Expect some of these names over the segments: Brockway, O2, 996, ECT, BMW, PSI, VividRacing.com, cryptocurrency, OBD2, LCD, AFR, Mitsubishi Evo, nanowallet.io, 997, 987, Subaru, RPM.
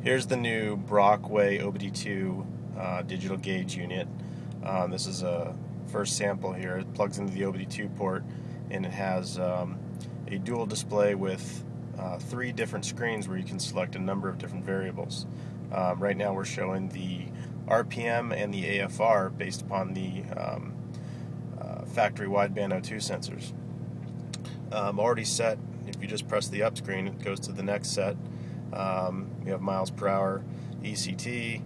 Here's the new Brockway OBD2 digital gauge unit. This is a first sample here. It plugs into the OBD2 port, and it has a dual display with three different screens where you can select a number of different variables. Right now we're showing the RPM and the AFR based upon the factory wideband O2 sensors. Already set, if you just press the up screen, it goes to the next set. We have miles per hour, ECT.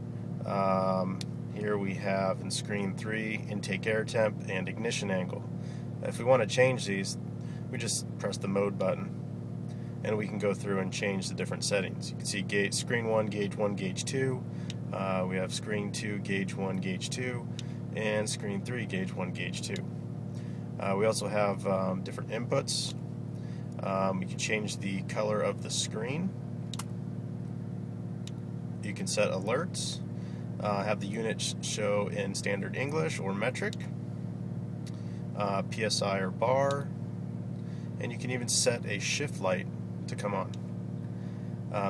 Here we have in screen 3 intake air temp and ignition angle. If we want to change these, we just press the mode button and we can go through and change the different settings. You can see gauge, screen 1, gauge 1, gauge 2. We have screen 2, gauge 1, gauge 2, and screen 3, gauge 1, gauge 2. We also have different inputs. You can change the color of the screen. You can set alerts, have the unit show in standard English or metric, PSI or bar, and you can even set a shift light to come on.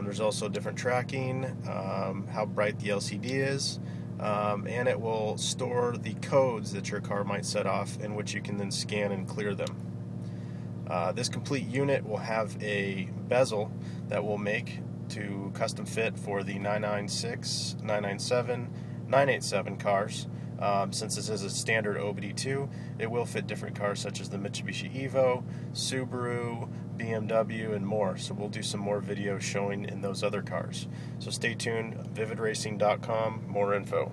There's also different tracking, how bright the LCD is, and it will store the codes that your car might set off, in which you can then scan and clear them. This complete unit will have a bezel that we'll make to custom fit for the 996, 997, 987 cars. Since this is a standard OBD2, it will fit different cars such as the Mitsubishi Evo, Subaru, BMW, and more. So we'll do some more video showing in those other cars. So stay tuned, VividRacing.com, more info.